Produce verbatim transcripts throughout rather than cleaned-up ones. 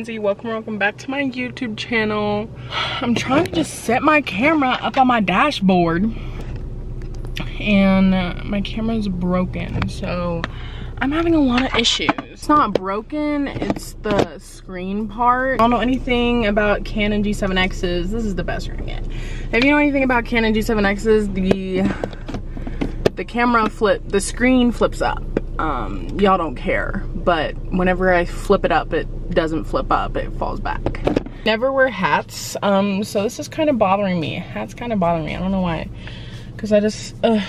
Lindsay, welcome welcome back to my YouTube channel. I'm trying to just set my camera up on my dashboard and my camera's broken, so I'm having a lot of issues. It's not broken, it's the screen part. I don't know anything about Canon G seven X's. This is the best you're gonna get. If you know anything about Canon G seven X's, the the camera flip, the screen flips up. Um, y'all don't care, but whenever I flip it up, it doesn't flip up, it falls back. Never wear hats, um, so this is kind of bothering me. Hats kind of bother me, I don't know why. Cause I just, uh,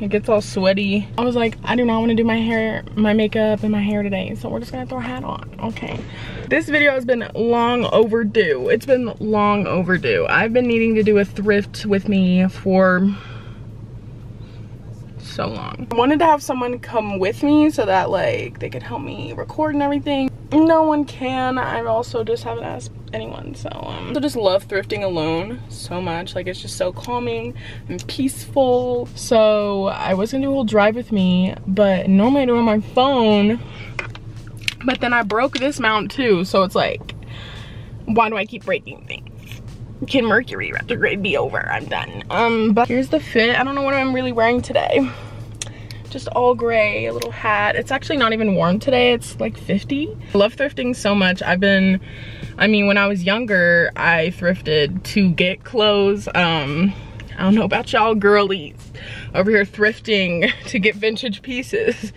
it gets all sweaty. I was like, I do not want to do my hair, my makeup and my hair today, so we're just gonna throw a hat on, okay. This video has been long overdue. It's been long overdue. I've been needing to do a thrift with me for so long. I wanted to have someone come with me so that like they could help me record and everything. No one can. I also just haven't asked anyone, so um I just love thrifting alone so much. Like, it's just so calming and peaceful. So I was gonna do a whole drive with me, but normally I do it on my phone, but then I broke this mount too, so it's like, why do I keep breaking things? Can Mercury retrograde be over? I'm done. Um, but here's the fit. I don't know what I'm really wearing today. Just all gray, a little hat. It's actually not even warm today. It's like fifty. I love thrifting so much. I've been, I mean, when I was younger, I thrifted to get clothes. Um, I don't know about y'all girlies over here thrifting to get vintage pieces.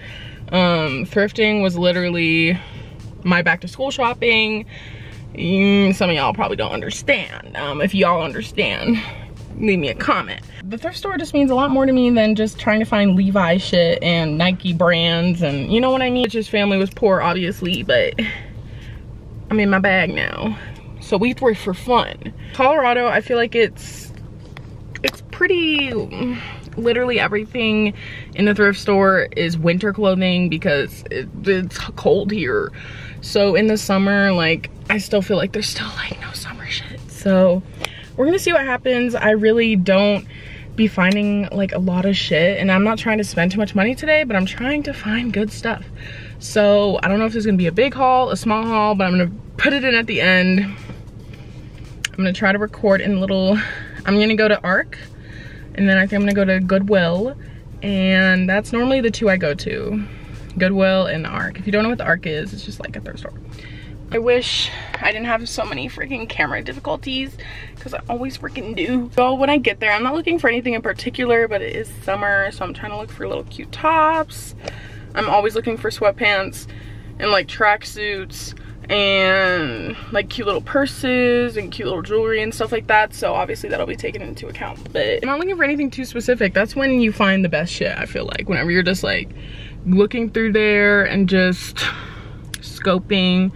Um, thrifting was literally my back to school shopping. Some of y'all probably don't understand. Um, if y'all understand, leave me a comment. The thrift store just means a lot more to me than just trying to find Levi shit and Nike brands and you know what I mean? His family was poor, obviously, but I'm in my bag now. So we thrift for fun. Colorado, I feel like it's, it's pretty, literally everything in the thrift store is winter clothing because it, it's cold here. So in the summer, like, I still feel like there's still like no summer shit. So we're gonna see what happens. I really don't be finding like a lot of shit, and I'm not trying to spend too much money today, but I'm trying to find good stuff. So I don't know if there's gonna be a big haul, a small haul, but I'm gonna put it in at the end. I'm gonna try to record in little, I'm gonna go to ARC, and then I think I'm gonna go to Goodwill, and that's normally the two I go to. Goodwill and ARC. If you don't know what the ARC is, it's just like a thrift store. I wish I didn't have so many freaking camera difficulties because I always freaking do. So when I get there, I'm not looking for anything in particular, but it is summer, so I'm trying to look for little cute tops. I'm always looking for sweatpants and like tracksuits and like cute little purses and cute little jewelry and stuff like that, so obviously that'll be taken into account. But I'm not looking for anything too specific. That's when you find the best shit, I feel like, whenever you're just like looking through there and just scoping.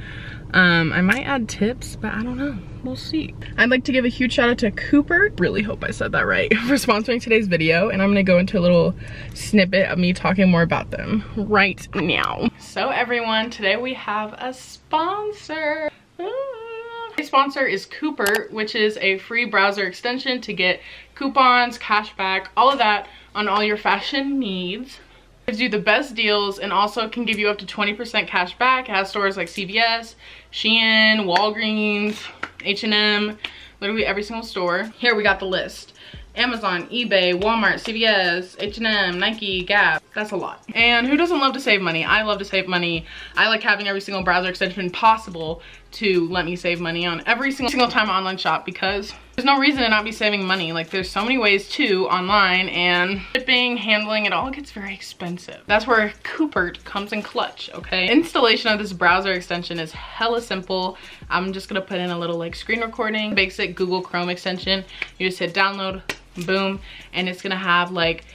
Um, I might add tips, but I don't know. We'll see. I'd like to give a huge shout out to Coupert. Really hope I said that right. For sponsoring today's video, and I'm gonna go into a little snippet of me talking more about them right now. So everyone, today we have a sponsor. Today's sponsor is Coupert, which is a free browser extension to get coupons, cashback, all of that on all your fashion needs. Gives you the best deals and also can give you up to twenty percent cash back. It has stores like C V S, Shein, Walgreens, H and M, literally every single store. Here we got the list. Amazon, eBay, Walmart, C V S, H and M, Nike, Gap. That's a lot. And who doesn't love to save money? I love to save money. I like having every single browser extension possible to let me save money on every single, single time I online shop, because there's no reason to not be saving money. Like, there's so many ways to online, and shipping, handling, it all gets very expensive. That's where Coupert comes in clutch, okay? Installation of this browser extension is hella simple. I'm just gonna put in a little like screen recording, basic Google Chrome extension. You just hit download, boom, and it's gonna have like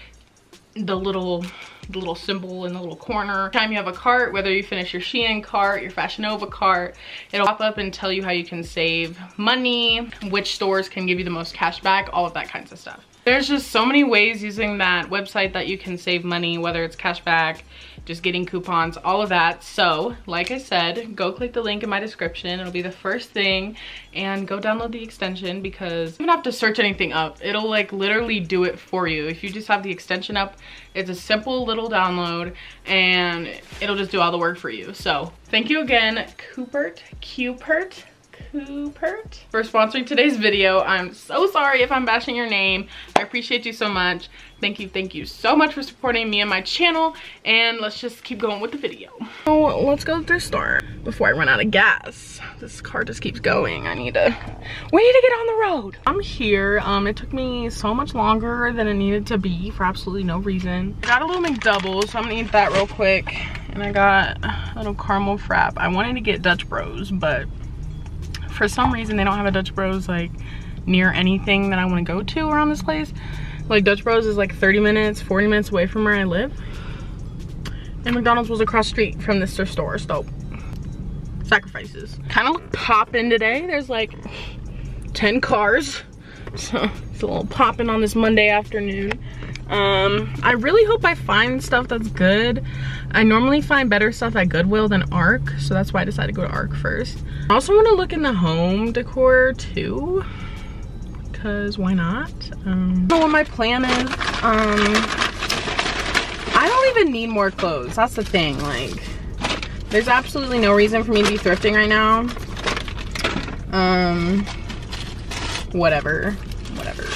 the little the little symbol in the little corner. Every time you have a cart, whether you finish your Shein cart, your Fashion Nova cart, it'll pop up and tell you how you can save money, which stores can give you the most cash back, all of that kinds of stuff. There's just so many ways using that website that you can save money, whether it's cashback, just getting coupons, all of that. So like I said, go click the link in my description. It'll be the first thing, and go download the extension, because you don't have to search anything up. It'll like literally do it for you. If you just have the extension up, it's a simple little download and it'll just do all the work for you. So thank you again, Coupert, Coupert. Coupert for sponsoring today's video. I'm so sorry if I'm bashing your name. I appreciate you so much. Thank you, thank you so much for supporting me and my channel, and let's just keep going with the video. Oh, let's go to the thrift store before I run out of gas. This car just keeps going. I need to, we need to get on the road. I'm here. Um, it took me so much longer than it needed to be for absolutely no reason. I got a little McDouble, so I'm gonna eat that real quick. And I got a little caramel frap. I wanted to get Dutch Bros, but for some reason they don't have a Dutch Bros like near anything that I want to go to around this place. Like Dutch Bros is like thirty minutes, forty minutes away from where I live. And McDonald's was across the street from this store, so sacrifices. Kind of popping today. There's like ten cars. So it's a little popping on this Monday afternoon. Um, I really hope I find stuff that's good. I normally find better stuff at Goodwill than ARC, so that's why I decided to go to ARC first. I also want to look in the home decor too, because why not? Um, so what my plan is, um, I don't even need more clothes. That's the thing. Like, there's absolutely no reason for me to be thrifting right now. Um, whatever, whatever.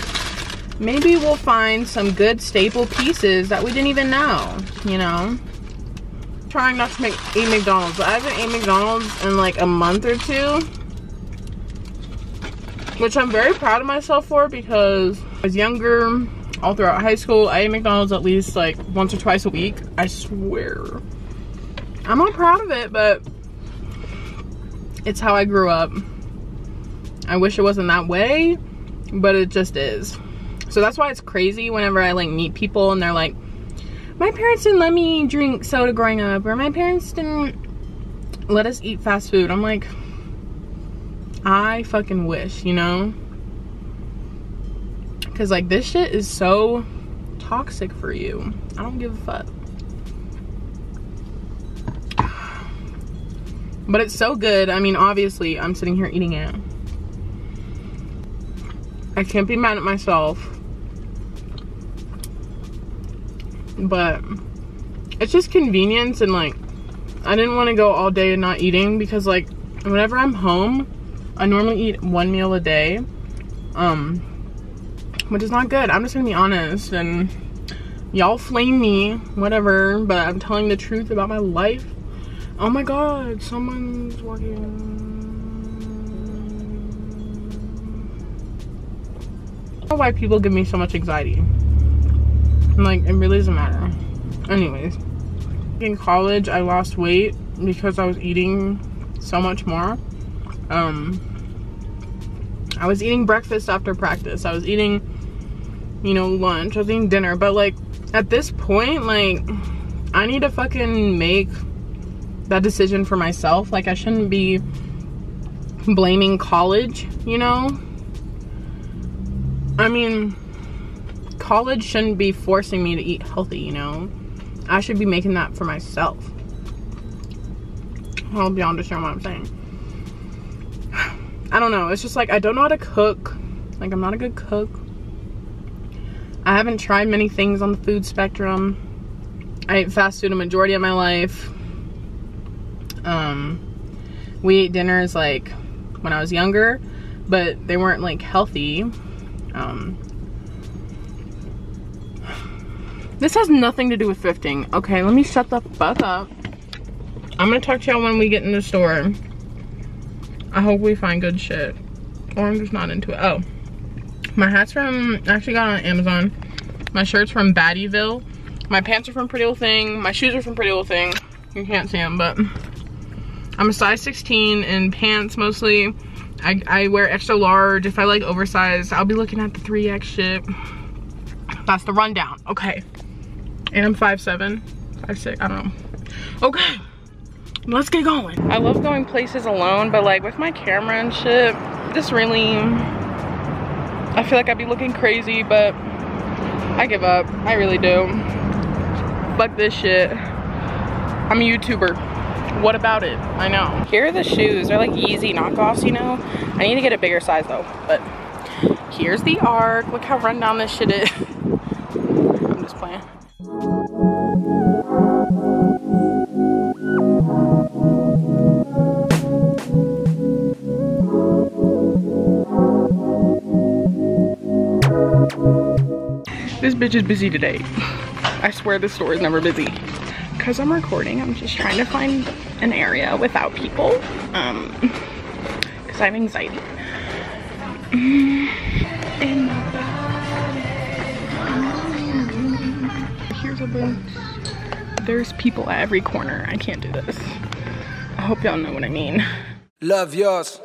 Maybe we'll find some good staple pieces that we didn't even know, you know? I'm trying not to make, eat McDonald's, but I haven't ate McDonald's in like a month or two, which I'm very proud of myself for, because I was younger, all throughout high school, I ate McDonald's at least like once or twice a week. I swear. I'm not proud of it, but it's how I grew up. I wish it wasn't that way, but it just is. So that's why it's crazy whenever I like meet people and they're like, my parents didn't let me drink soda growing up, or my parents didn't let us eat fast food. I'm like, I fucking wish, you know? Cause like this shit is so toxic for you. I don't give a fuck. But it's so good. I mean, obviously I'm sitting here eating it. I can't be mad at myself. But it's just convenience, and like I didn't want to go all day and not eating, because like whenever I'm home I normally eat one meal a day, um which is not good. I'm just gonna be honest, and y'all flame me, whatever, but I'm telling the truth about my life. Oh my god, someone's walking. I don't know why people give me so much anxiety. I'm like, it really doesn't matter. Anyways, in college I lost weight because I was eating so much more. Um, I was eating breakfast after practice. I was eating, you know, lunch. I was eating dinner. But like at this point, like I need to fucking make that decision for myself. Like I shouldn't be blaming college, you know? I mean, college shouldn't be forcing me to eat healthy, you know? I should be making that for myself. I hope y'all understand what I'm saying. I don't know. It's just like, I don't know how to cook. Like, I'm not a good cook. I haven't tried many things on the food spectrum. I ate fast food a majority of my life. Um, we ate dinners, like, when I was younger, but they weren't, like, healthy. Um, this has nothing to do with thrifting. Okay, let me shut the fuck up. I'm gonna talk to y'all when we get in the store. I hope we find good shit, or I'm just not into it. Oh, my hat's from, I actually got it on Amazon. My shirt's from Battyville. My pants are from Pretty Old Thing. My shoes are from Pretty Old Thing. You can't see them, but I'm a size sixteen in pants mostly. I, I wear extra large. If I like oversized, I'll be looking at the three X shit. That's the rundown. Okay. And I'm five seven, five six, I don't know. Okay. Let's get going. I love going places alone, but like with my camera and shit, this really, I feel like I'd be looking crazy, but I give up. I really do. Fuck this shit. I'm a YouTuber. What about it? I know. Here are the shoes. They're like Yeezy knockoffs, you know? I need to get a bigger size though. But here's the Arc. Look how run down this shit is. I'm just playing. This bitch is busy today. I swear this store is never busy. Cause I'm recording, I'm just trying to find an area without people. Um, cause I have anxiety. And here's a book. There's people at every corner. I can't do this. I hope y'all know what I mean. Love yours.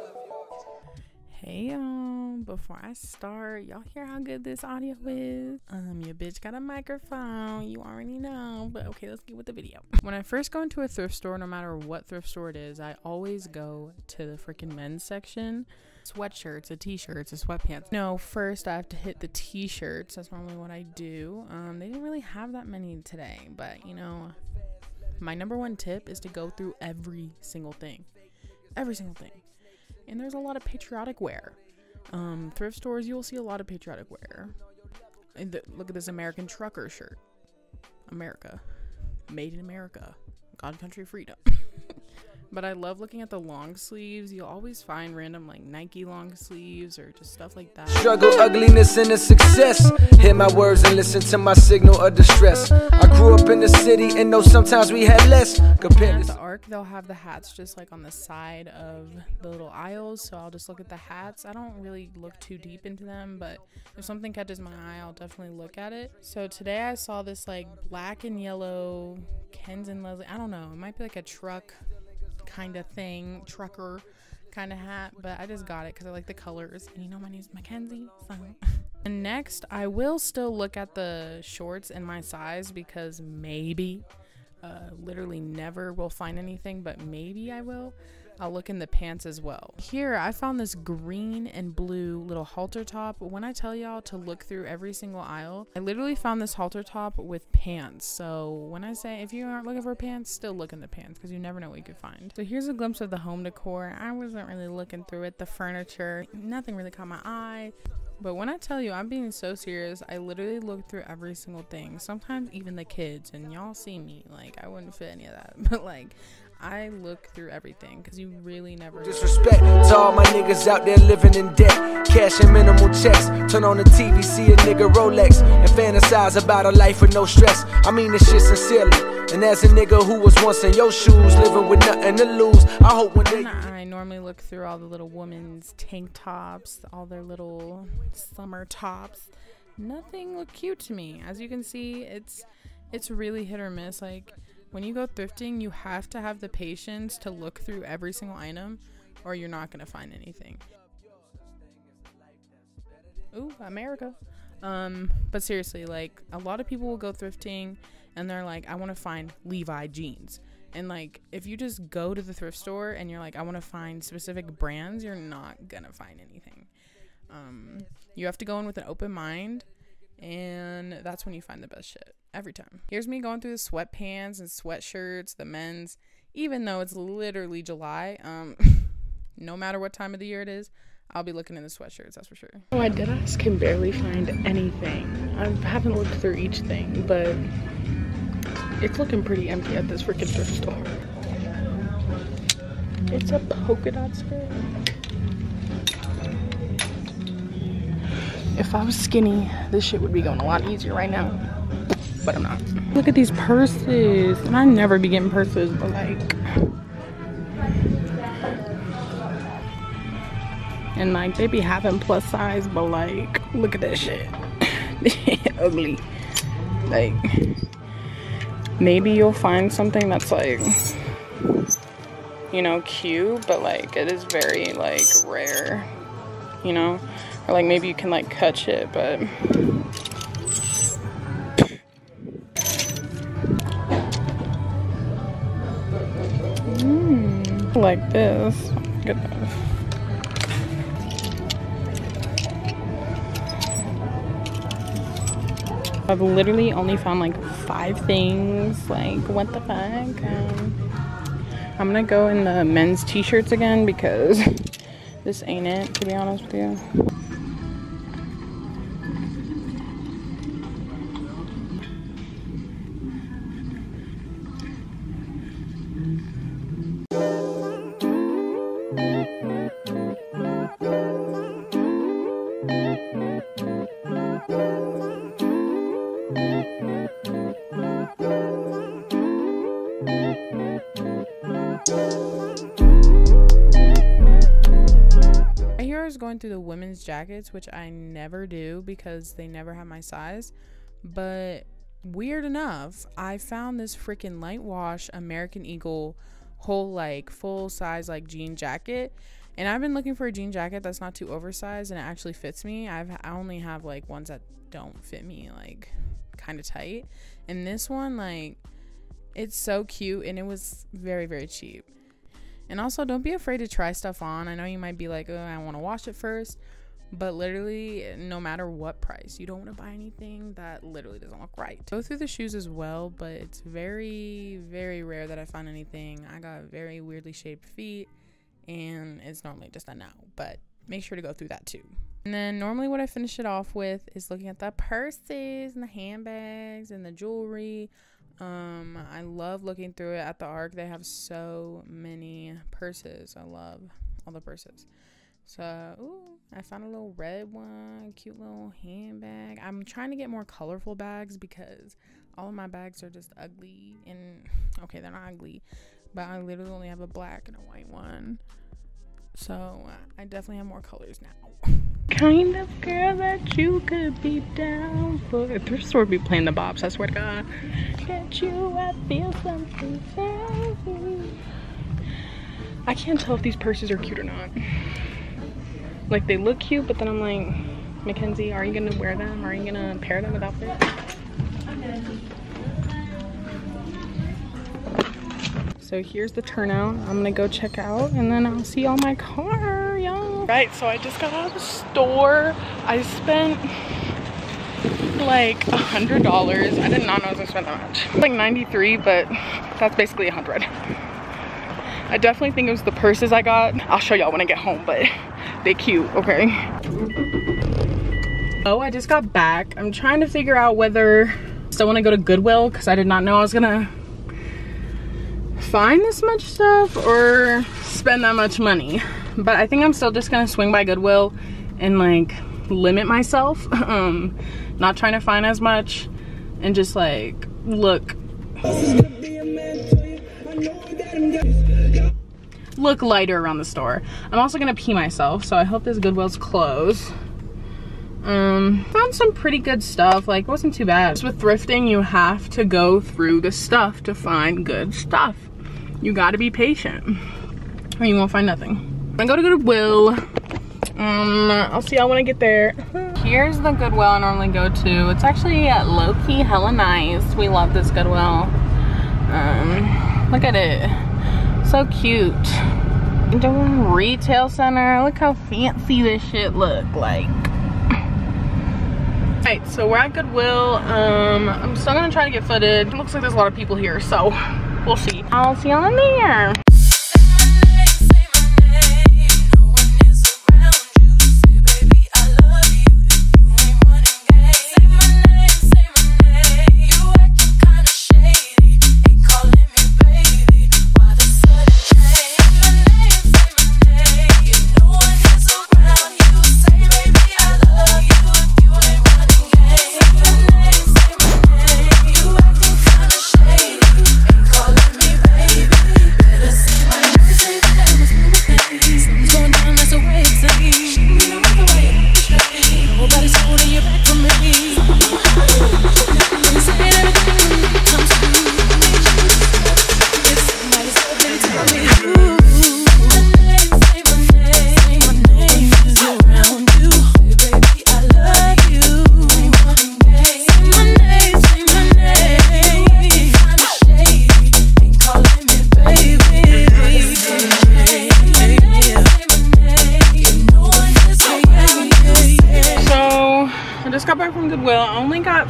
Hey y'all. Before I start, y'all hear how good this audio is? Um, your bitch got a microphone, you already know, but okay, let's get with the video. When I first go into a thrift store, no matter what thrift store it is, I always go to the freaking men's section. Sweatshirts, a t-shirts, a sweatpants. No, first I have to hit the t-shirts. That's normally what I do. Um, they didn't really have that many today, but you know, my number one tip is to go through every single thing. Every single thing. And there's a lot of patriotic wear. Um, thrift stores, you'll see a lot of patriotic wear. The, look at this American trucker shirt. America. Made in America. God, country, freedom. But I love looking at the long sleeves. You'll always find random like Nike long sleeves or just stuff like that. Struggle, ugliness, and the success. Hear my words and listen to my signal of distress. I grew up in the city and know sometimes we had less. Compared to the Arc, they'll have the hats just like on the side of the little aisles. So I'll just look at the hats. I don't really look too deep into them, but if something catches my eye, I'll definitely look at it. So today I saw this like black and yellow Ken's and Leslie. I don't know. It might be like a truck kind of thing, trucker kind of hat, but I just got it because I like the colors, and you know my name's Mackenzie, so. And next I will still look at the shorts in my size because maybe uh literally never will find anything, but maybe I will. I'll look in the pants as well. Here I found this green and blue little halter top. When I tell y'all to look through every single aisle, I literally found this halter top with pants. So when I say if you aren't looking for pants, still look in the pants because you never know what you could find. So here's a glimpse of the home decor. I wasn't really looking through it. The furniture, nothing really caught my eye. But when I tell you I'm being so serious, I literally look through every single thing. Sometimes even the kids, and y'all see me. Like I wouldn't fit any of that, but like I look through everything because you really never disrespect to all my niggas out there living in debt, cash and minimal checks. Turn on the T V, see a nigga Rolex, and fantasize about a life with no stress. I mean this shit sincerely. And as a nigga who was once in your shoes, living with nothing to lose, I hope when they. I normally look through all the little women's tank tops, all their little summer tops. Nothing looked cute to me. As you can see, it's it's really hit or miss. Like, when you go thrifting, you have to have the patience to look through every single item or you're not gonna find anything. Ooh, America. Um, but seriously, like a lot of people will go thrifting and they're like, I wanna find Levi jeans. And like, if you just go to the thrift store and you're like, I wanna find specific brands, you're not gonna find anything. Um, you have to go in with an open mind, and that's when you find the best shit every time. Here's me going through the sweatpants and sweatshirts, the men's, even though it's literally July. Um no matter what time of the year it is, I'll be looking in the sweatshirts, that's for sure. Oh, I did ask, can barely find anything. I haven't looked through each thing, but it's looking pretty empty at this freaking thrift store. It's a polka dot skirt. If I was skinny, this shit would be going a lot easier right now, but I'm not. Look at these purses, and I never be getting purses, but like, and like they be having plus size, but like, look at that shit. Ugly. Like, maybe you'll find something that's like, you know, cute, but like it is very like rare, you know? Or like maybe you can like cut shit, but mm, like this. Good enough. I've literally only found like five things. Like, what the fuck? Um, I'm gonna go in the men's t-shirts again because this ain't it, to be honest with you. Going through the women's jackets, which I never do because they never have my size, but weird enough I found this freaking light wash American Eagle whole like full size like jean jacket, and I've been looking for a jean jacket that's not too oversized and it actually fits me. I've I only have like ones that don't fit me, like kind of tight, and this one, like, it's so cute and it was very very cheap. And also, don't be afraid to try stuff on. I know you might be like, oh, I want to wash it first. But literally, no matter what price, you don't want to buy anything that literally doesn't look right. Go through the shoes as well, but it's very, very rare that I find anything. I got very weirdly shaped feet, and it's normally just a no. But make sure to go through that too. And then normally what I finish it off with is looking at the purses and the handbags and the jewelry. Um, I love looking through it at the ARC. They have so many purses. I love all the purses. So, ooh, I found a little red one, cute little handbag. I'm trying to get more colorful bags because all of my bags are just ugly. And okay, they're not ugly, but I literally only have a black and a white one. So I definitely have more colors now. Kind of girl that you could be down for. If thrift store be playing the bops, I swear to God. Get you, I feel something heavy. I can't tell if these purses are cute or not. Like, they look cute, but then I'm like, Mackenzie, are you gonna wear them? Are you gonna pair them with outfits? So here's the turnout. I'm gonna go check out and then I'll see all my car, y'all. Right, so I just got out of the store. I spent like a hundred dollars. I did not know I was gonna spend that much. Like ninety-three, but that's basically a hundred. I definitely think it was the purses I got. I'll show y'all when I get home, but they cute, okay? Oh, I just got back. I'm trying to figure out whether I still wanna go to Goodwill because I did not know I was gonna find this much stuff or spend that much money, but I think I'm still just gonna swing by Goodwill and like limit myself, um not trying to find as much and just like look look lighter around the store. I'm also gonna pee myself, so I hope this Goodwill's closed. Um found some pretty good stuff. Like, it wasn't too bad. Just with thrifting, you have to go through the stuff to find good stuff. You gotta be patient or you won't find nothing. I go to Goodwill. um I'll see y'all when I get there. Here's the Goodwill I normally go to. It's actually uh, low-key hella nice. We love this Goodwill. Um look at it, so cute. Doing retail center. Look how fancy this shit look like. Alright, so we're at Goodwill. Um, I'm still gonna try to get footage. It looks like there's a lot of people here, so we'll see. I'll see y'all in there.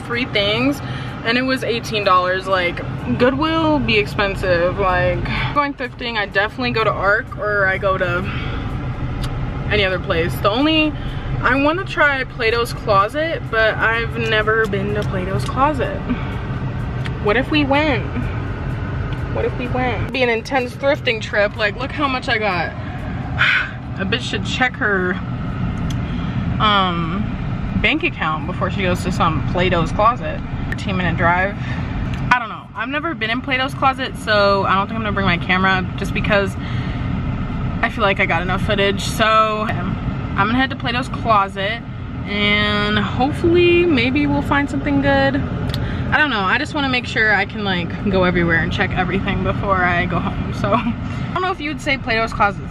three things and it was eighteen dollars. Like, Goodwill be expensive. Like, going thrifting, I definitely go to ARC or I go to any other place. The only, I want to try Plato's Closet, but I've never been to Plato's Closet. What if we went? What if we went? It'd be an intense thrifting trip. Like, look how much I got. A bitch should check her um, bank account before she goes to some Plato's Closet. thirteen minute drive. I don't know. I've never been in Plato's Closet, so I don't think I'm gonna bring my camera just because I feel like I got enough footage. So I'm gonna head to Plato's Closet and hopefully maybe we'll find something good. I don't know, I just wanna make sure I can like go everywhere and check everything before I go home. So I don't know if you would say Plato's Closet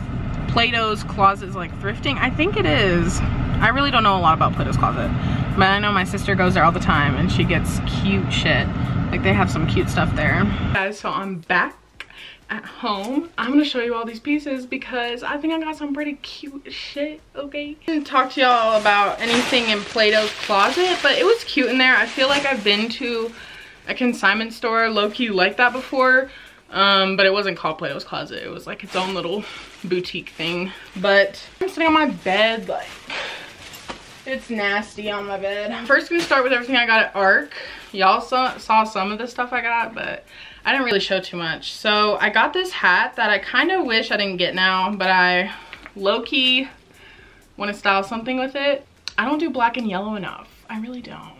Plato's Closet is like thrifting. I think it is. I really don't know a lot about Plato's Closet, but I know my sister goes there all the time and she gets cute shit. Like, they have some cute stuff there. Guys, so I'm back at home. I'm gonna show you all these pieces because I think I got some pretty cute shit, okay? I didn't talk to y'all about anything in Plato's Closet, but it was cute in there. I feel like I've been to a consignment store low-key like that before, um, but it wasn't called Plato's Closet. It was like its own little boutique thing. But I'm sitting on my bed, like, it's nasty on my bed. First, gonna start with everything I got at ARC. Y'all saw, saw some of the stuff I got, but I didn't really show too much. So I got this hat that I kind of wish I didn't get now, but I low-key want to style something with it. I don't do black and yellow enough. I really don't.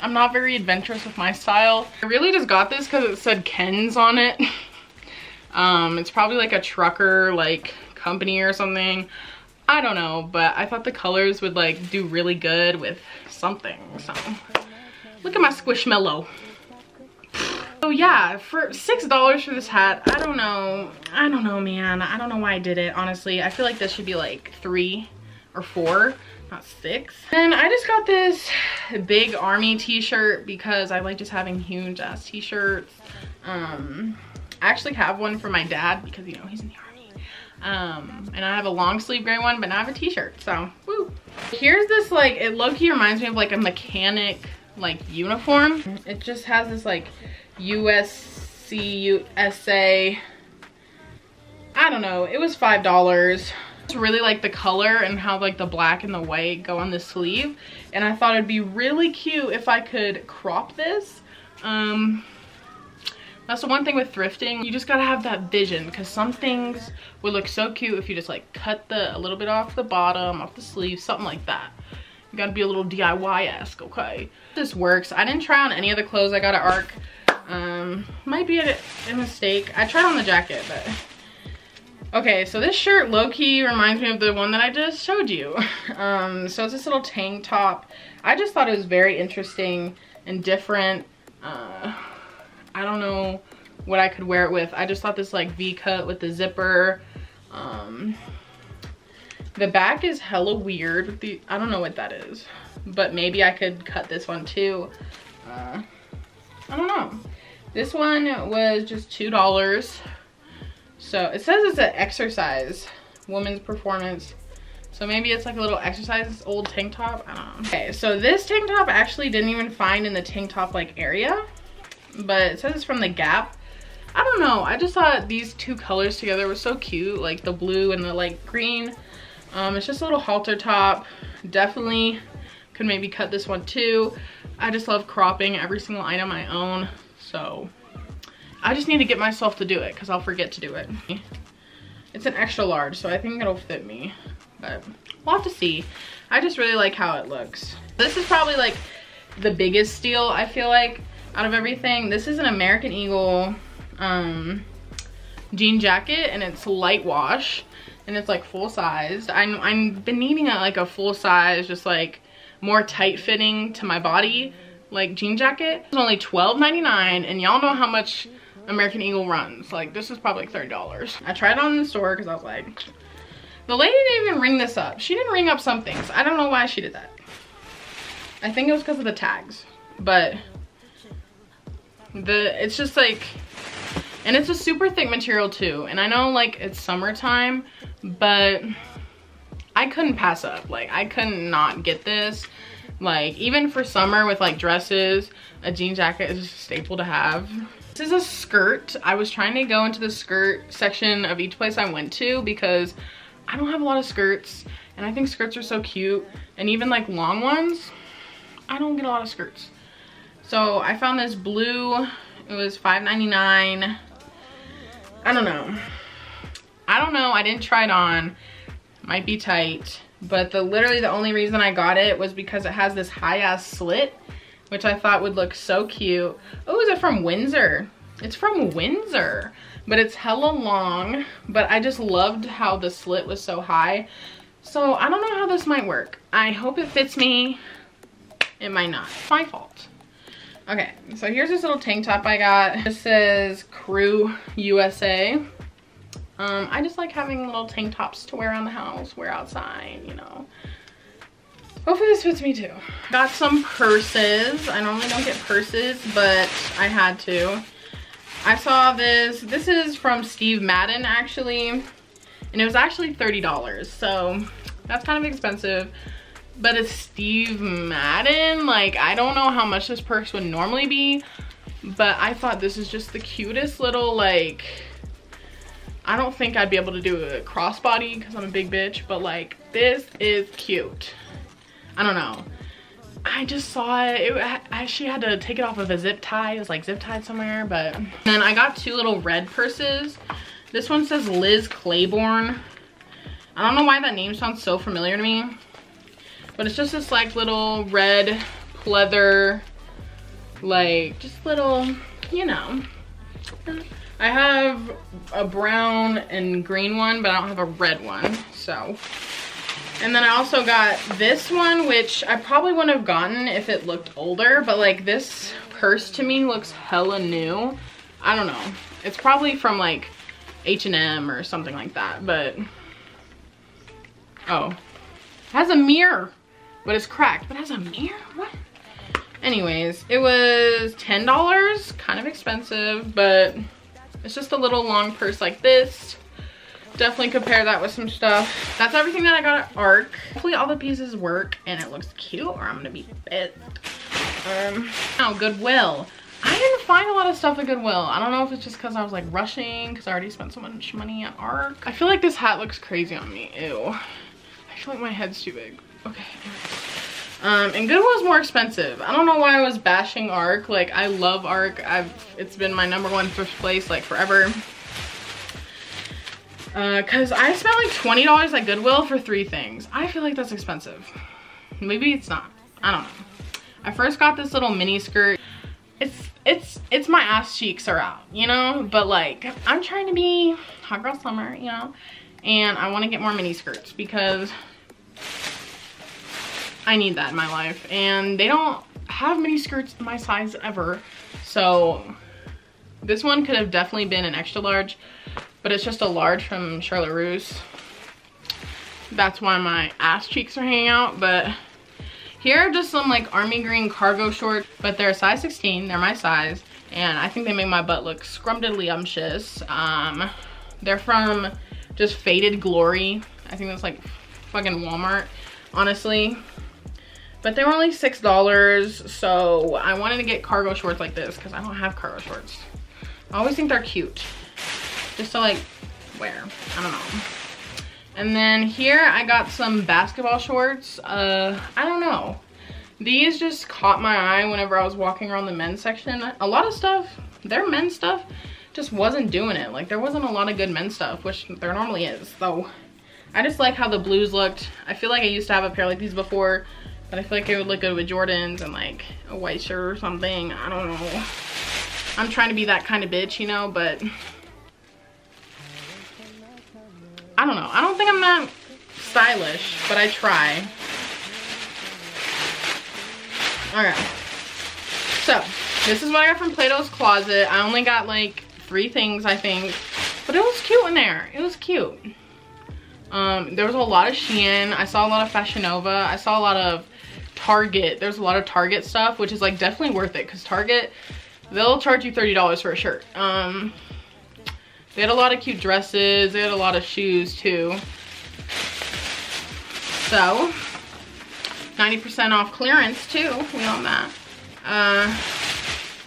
I'm not very adventurous with my style. I really just got this because it said Ken's on it. um, it's probably like a trucker like company or something. I don't know, but I thought the colors would like do really good with something. So look at my squishmallow. So yeah, for six dollars for this hat, I don't know. I don't know, man. I don't know why I did it, honestly. I feel like this should be like three or four, not six. And I just got this big army t-shirt because I like just having huge ass t-shirts. Um I actually have one for my dad because, you know, he's in the army. Um, and I have a long sleeve gray one, but now I have a t-shirt, so woo. Here's this, like, it low-key reminds me of like a mechanic like uniform. It just has this like U S C, U S A, I don't know, it was five dollars. I just really like the color and how like the black and the white go on the sleeve, and I thought it'd be really cute if I could crop this. Um, That's the one thing with thrifting, you just gotta have that vision, because some things would look so cute if you just like cut the a little bit off the bottom, off the sleeve, something like that. You gotta be a little D I Y-esque, okay? This works. I didn't try on any of the clothes I got at ARC. Um, might be a, a mistake. I tried on the jacket, but... Okay, so this shirt low-key reminds me of the one that I just showed you. Um, so it's this little tank top. I just thought it was very interesting and different. Uh... I don't know what I could wear it with. I just thought this like V-cut with the zipper. Um, the back is hella weird. With the, I don't know what that is, but maybe I could cut this one too. Uh, I don't know. This one was just two dollars. So it says it's an exercise, woman's performance. So maybe it's like a little exercise old tank top, I don't know. Okay, so this tank top I actually didn't even find in the tank top like area. But it says it's from the Gap. I don't know, I just thought these two colors together were so cute, like the blue and the like green. Um, it's just a little halter top. Definitely could maybe cut this one too. I just love cropping every single item I own, so I just need to get myself to do it because I'll forget to do it. It's an extra large, so I think it'll fit me, but we'll have to see. I just really like how it looks. This is probably like the biggest steal, I feel like, out of everything. This is an American Eagle um, jean jacket, and it's light wash, and it's like full sized. I'm, I've been needing a, like a full size, just like more tight fitting to my body, like jean jacket. It's only twelve ninety-nine, and y'all know how much American Eagle runs. Like, this is probably like thirty dollars. I tried it on in the store because I was like, the lady didn't even ring this up. She didn't ring up some things. I don't know why she did that. I think it was because of the tags, but the it's just like, and it's a super thick material too, and I know like it's summertime, but I couldn't pass up. Like, I could not get this. Like, even for summer with like dresses, a jean jacket is just a staple to have. This is a skirt. I was trying to go into the skirt section of each place I went to because I don't have a lot of skirts, and I think skirts are so cute. And even like long ones, I don't get a lot of skirts. So I found this blue, it was five ninety-nine. I don't know. I don't know, I didn't try it on. Might be tight, but the literally the only reason I got it was because it has this high ass slit, which I thought would look so cute. Oh, is it from Windsor? It's from Windsor, but it's hella long, but I just loved how the slit was so high. So I don't know how this might work. I hope it fits me. It might not. It's my fault. Okay, so here's this little tank top I got. This says Crew U S A. Um, I just like having little tank tops to wear around the house, wear outside, you know. Hopefully this fits me too. Got some purses. I normally don't get purses, but I had to. I saw this. This is from Steve Madden, actually. And it was actually thirty dollars. So that's kind of expensive. But it's Steve Madden. Like, I don't know how much this purse would normally be. But I thought this is just the cutest little, like... I don't think I'd be able to do a crossbody because I'm a big bitch. But, like, this is cute. I don't know. I just saw it. it I actually had to take it off of a zip tie. It was like zip tied somewhere, but. And then I got two little red purses. This one says Liz Claiborne. I don't know why that name sounds so familiar to me, but it's just this like little red pleather, like just little, you know. I have a brown and green one, but I don't have a red one, so. And then I also got this one, which I probably wouldn't have gotten if it looked older, but like this purse to me looks hella new. I don't know. It's probably from like H and M or something like that, but, oh. It has a mirror, but it's cracked, but it has a mirror? What? Anyways, it was ten dollars, kind of expensive, but it's just a little long purse like this. Definitely compare that with some stuff. That's everything that I got at ARC. Hopefully all the pieces work and it looks cute or I'm gonna be pissed. Um, oh, Goodwill. I didn't find a lot of stuff at Goodwill. I don't know if it's just because I was like rushing because I already spent so much money at ARC. I feel like this hat looks crazy on me. Ew. I feel like my head's too big. Okay. Um, and Goodwill's more expensive. I don't know why I was bashing ARC. Like, I love ARC. I've, it's been my number one thrift place like forever. Uh, cause I spent like twenty dollars at Goodwill for three things. I feel like that's expensive. Maybe it's not, I don't know. I first got this little mini skirt. It's, it's, it's my ass cheeks are out, you know? But like, I'm trying to be hot girl summer, you know? And I wanna get more mini skirts because I need that in my life. And they don't have mini skirts in my size ever. So this one could have definitely been an extra large, but it's just a large from Charlotte Russe. That's why my ass cheeks are hanging out, but here are just some like army green cargo shorts, but they're a size sixteen, they're my size, and I think they make my butt look scrumdiddlyumptious. Um, they're from just Faded Glory. I think that's like fucking Walmart, honestly. But they were only six dollars, so I wanted to get cargo shorts like this because I don't have cargo shorts. I always think they're cute. Just to like wear, I don't know. And then here I got some basketball shorts. Uh, I don't know. These just caught my eye whenever I was walking around the men's section. A lot of stuff, their men's stuff just wasn't doing it. Like there wasn't a lot of good men's stuff, which there normally is. So I just like how the blues looked. I feel like I used to have a pair like these before, but I feel like it would look good with Jordans and like a white shirt or something. I don't know. I'm trying to be that kind of bitch, you know, but I don't know. I don't think I'm that stylish, but I try. Okay. So, this is what I got from Plato's Closet. I only got like three things, I think. But it was cute in there. It was cute. Um, there was a lot of Shein. I saw a lot of Fashion Nova. I saw a lot of Target. There's a lot of Target stuff, which is like definitely worth it because Target, they'll charge you thirty dollars for a shirt. Um... They had a lot of cute dresses. They had a lot of shoes too. So, ninety percent off clearance too. We on that. Uh,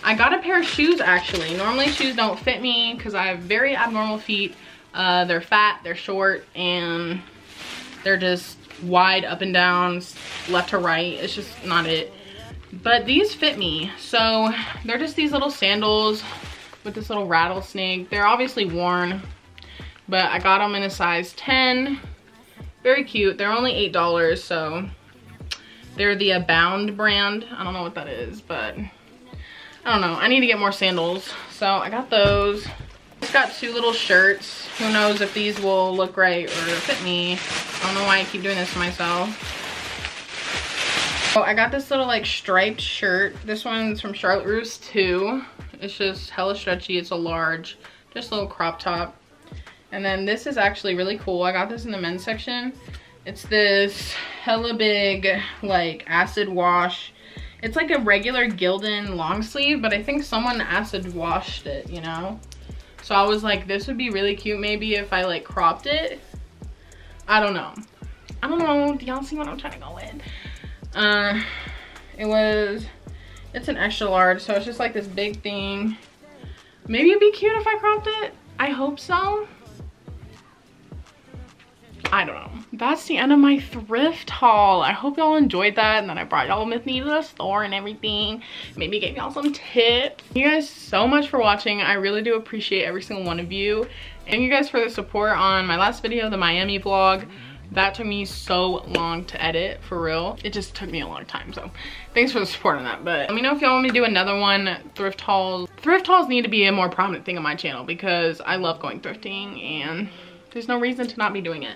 I got a pair of shoes actually. Normally shoes don't fit me because I have very abnormal feet. Uh, they're fat, they're short, and they're just wide up and down, left to right. It's just not it. But these fit me. So they're just these little sandals with this little rattlesnake. They're obviously worn, but I got them in a size ten. Very cute. They're only eight dollars, so they're the Abound brand. I don't know what that is, but I don't know. I need to get more sandals. So I got those. Just got two little shirts. Who knows if these will look right or fit me. I don't know why I keep doing this to myself. Oh, I got this little like striped shirt. This one's from Charlotte Russe too. It's just hella stretchy. It's a large, just a little crop top. And then this is actually really cool. I got this in the men's section. It's this hella big like acid wash. It's like a regular Gildan long sleeve, but I think someone acid washed it, you know? So I was like, this would be really cute maybe if I like cropped it. I don't know. I don't know. Do y'all see what I'm trying to go with? Uh, it was, it's an extra large, so it's just like this big thing. Maybe it'd be cute if I cropped it. I hope so. I don't know. That's the end of my thrift haul. I hope y'all enjoyed that, and then I brought y'all with me to the store and everything. Maybe gave y'all some tips. Thank you guys so much for watching. I really do appreciate every single one of you. Thank you guys for the support on my last video, the Miami vlog. That took me so long to edit, for real. It just took me a long time, so thanks for the support on that. But let me know if y'all want me to do another one. Thrift hauls. Thrift hauls need to be a more prominent thing on my channel because I love going thrifting and there's no reason to not be doing it.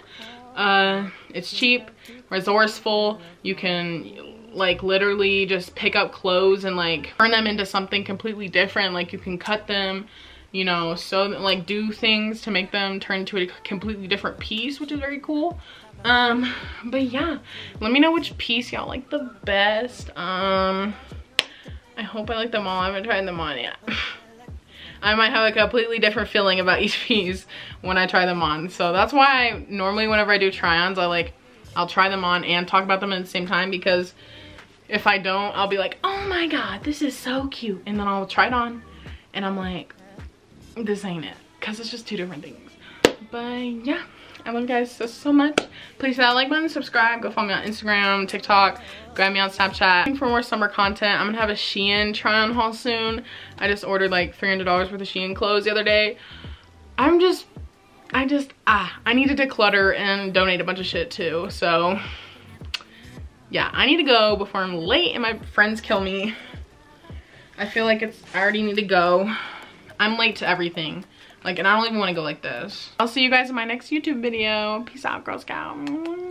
Uh, it's cheap, resourceful. You can like literally just pick up clothes and like turn them into something completely different. Like you can cut them, you know, so like do things to make them turn into a completely different piece, which is very cool. Um, but yeah, let me know which piece y'all like the best. Um, I hope I like them all. I haven't tried them on yet. I might have a completely different feeling about each piece when I try them on. So that's why I, normally whenever I do try-ons, I like, I'll try them on and talk about them at the same time, because if I don't, I'll be like, oh my God, this is so cute. And then I'll try it on and I'm like, this ain't it, because it's just two different things. But yeah, I love you guys so, so much. Please hit that like button, subscribe, go follow me on Instagram, TikTok, grab me on Snapchat. For more summer content, I'm gonna have a Shein try on haul soon. I just ordered like three hundred dollars worth of Shein clothes the other day. I'm just, I just, ah, I need to declutter and donate a bunch of shit too. So yeah, I need to go before I'm late and my friends kill me. I feel like it's, I already need to go. I'm late to everything. Like, and I don't even want to go like this. I'll see you guys in my next YouTube video. Peace out, Girl Scout.